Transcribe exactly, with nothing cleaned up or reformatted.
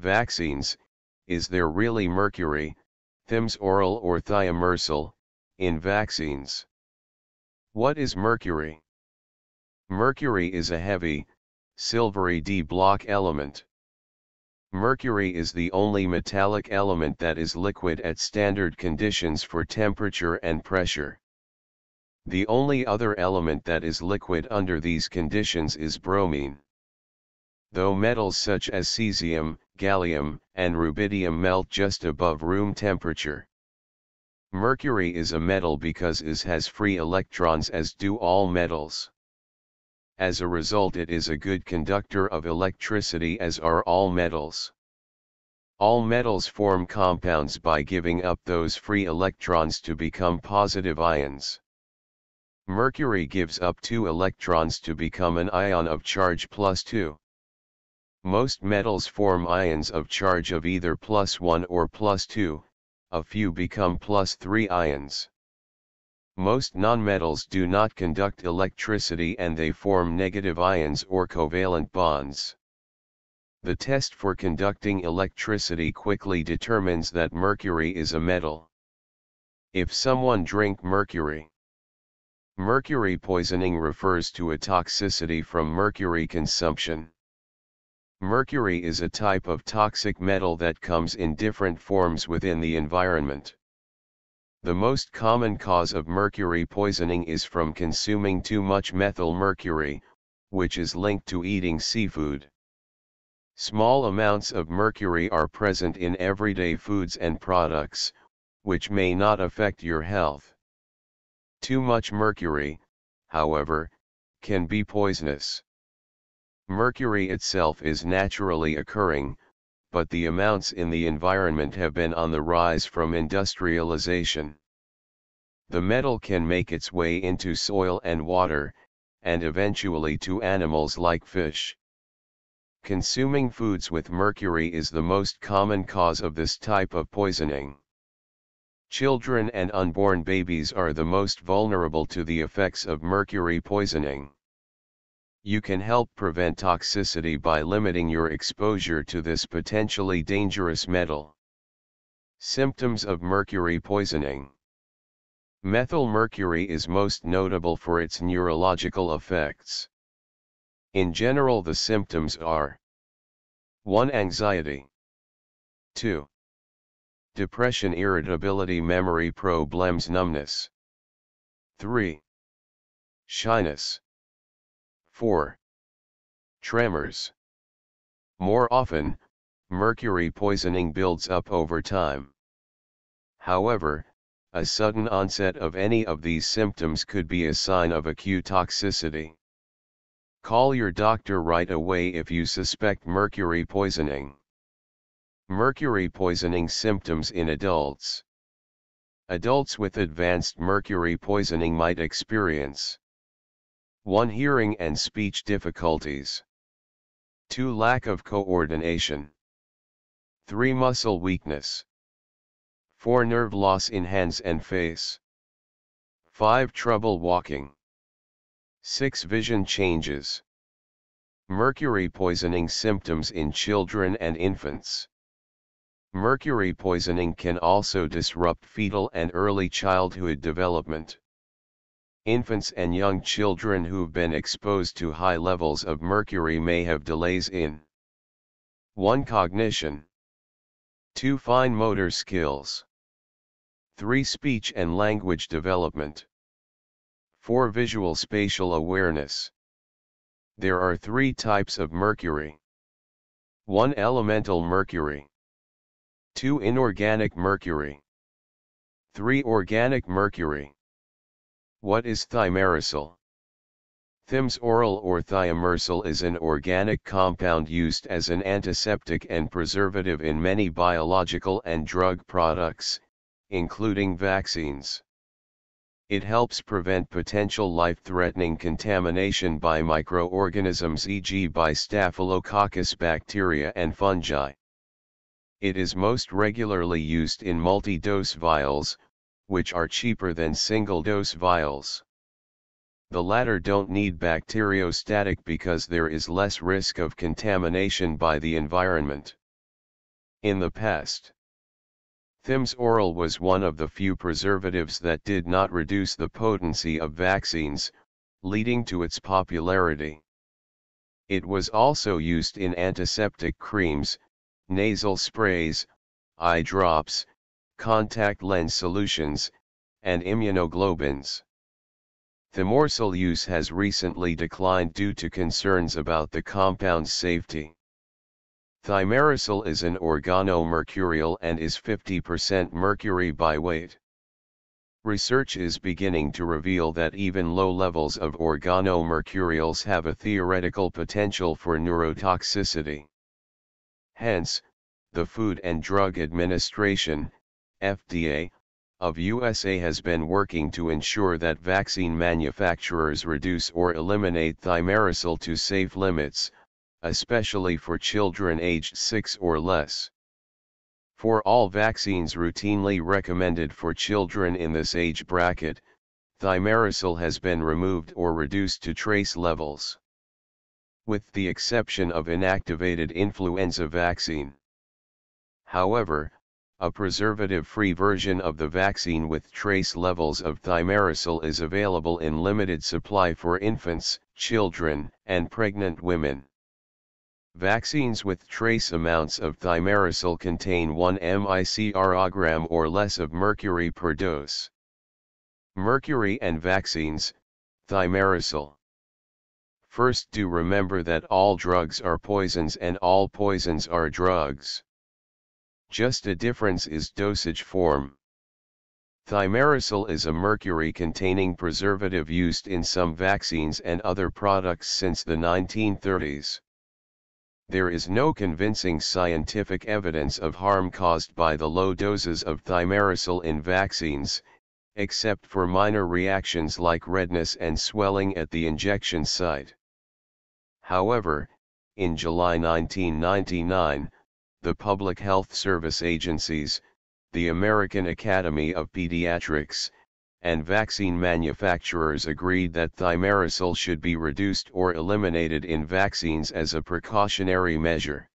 Vaccines, is there really mercury, Thiomersal oral or thiomersal, in vaccines? What is mercury? Mercury is a heavy, silvery d-block element. Mercury is the only metallic element that is liquid at standard conditions for temperature and pressure. The only other element that is liquid under these conditions is bromine. Though metals such as cesium, gallium, and rubidium melt just above room temperature. Mercury is a metal because it has free electrons, as do all metals. As a result, it is a good conductor of electricity, as are all metals. All metals form compounds by giving up those free electrons to become positive ions. Mercury gives up two electrons to become an ion of charge plus two. Most metals form ions of charge of either plus one or plus two, a few become plus three ions. Most nonmetals do not conduct electricity and they form negative ions or covalent bonds. The test for conducting electricity quickly determines that mercury is a metal. If someone drink mercury. Mercury poisoning refers to a toxicity from mercury consumption. Mercury is a type of toxic metal that comes in different forms within the environment. The most common cause of mercury poisoning is from consuming too much methyl mercury, which is linked to eating seafood. Small amounts of mercury are present in everyday foods and products, which may not affect your health. Too much mercury, however, can be poisonous. Mercury itself is naturally occurring, but the amounts in the environment have been on the rise from industrialization. The metal can make its way into soil and water, and eventually to animals like fish. Consuming foods with mercury is the most common cause of this type of poisoning. Children and unborn babies are the most vulnerable to the effects of mercury poisoning. You can help prevent toxicity by limiting your exposure to this potentially dangerous metal. Symptoms of mercury poisoning. Methyl mercury is most notable for its neurological effects. In general, the symptoms are one Anxiety, two Depression, irritability, memory problems, numbness, three Shyness, four Tremors. More often, mercury poisoning builds up over time. However, a sudden onset of any of these symptoms could be a sign of acute toxicity. Call your doctor right away if you suspect mercury poisoning. Mercury poisoning symptoms in adults. Adults with advanced mercury poisoning might experience one Hearing and speech difficulties. two Lack of coordination. three Muscle weakness. four Nerve loss in hands and face. five Trouble walking. six Vision changes. Mercury poisoning symptoms in children and infants. Mercury poisoning can also disrupt fetal and early childhood development. Infants and young children who've been exposed to high levels of mercury may have delays in one Cognition, two Fine motor skills, three Speech and language development, four Visual spatial awareness. There are three types of mercury. one Elemental mercury, two Inorganic mercury, three Organic mercury. What is thiomersal? Thiomersal or thiomersal is an organic compound used as an antiseptic and preservative in many biological and drug products, including vaccines. It helps prevent potential life-threatening contamination by microorganisms, for example by Staphylococcus bacteria and fungi. It is most regularly used in multi-dose vials, which are cheaper than single-dose vials. The latter don't need bacteriostatic because there is less risk of contamination by the environment. In the past, thiomersal was one of the few preservatives that did not reduce the potency of vaccines, leading to its popularity. It was also used in antiseptic creams, nasal sprays, eye drops, contact lens solutions, and immunoglobulins. Thiomersal use has recently declined due to concerns about the compound's safety. Thiomersal is an organomercurial and is fifty percent mercury by weight. Research is beginning to reveal that even low levels of organomercurials have a theoretical potential for neurotoxicity. Hence, the Food and Drug Administration, F D A, of U S A has been working to ensure that vaccine manufacturers reduce or eliminate thiomersal to safe limits, especially for children aged six or less. For all vaccines routinely recommended for children in this age bracket, thiomersal has been removed or reduced to trace levels, with the exception of inactivated influenza vaccine. However, a preservative-free version of the vaccine with trace levels of thiomersal is available in limited supply for infants, children, and pregnant women. Vaccines with trace amounts of thiomersal contain one microgram or less of mercury per dose. Mercury and vaccines, thiomersal. First, do remember that all drugs are poisons and all poisons are drugs. Just a difference is dosage form. Thiomersal is a mercury-containing preservative used in some vaccines and other products since the nineteen thirties. There is no convincing scientific evidence of harm caused by the low doses of thiomersal in vaccines, except for minor reactions like redness and swelling at the injection site. However, in July nineteen ninety-nine, the Public Health Service agencies, the American Academy of Pediatrics, and vaccine manufacturers agreed that thiomersal should be reduced or eliminated in vaccines as a precautionary measure.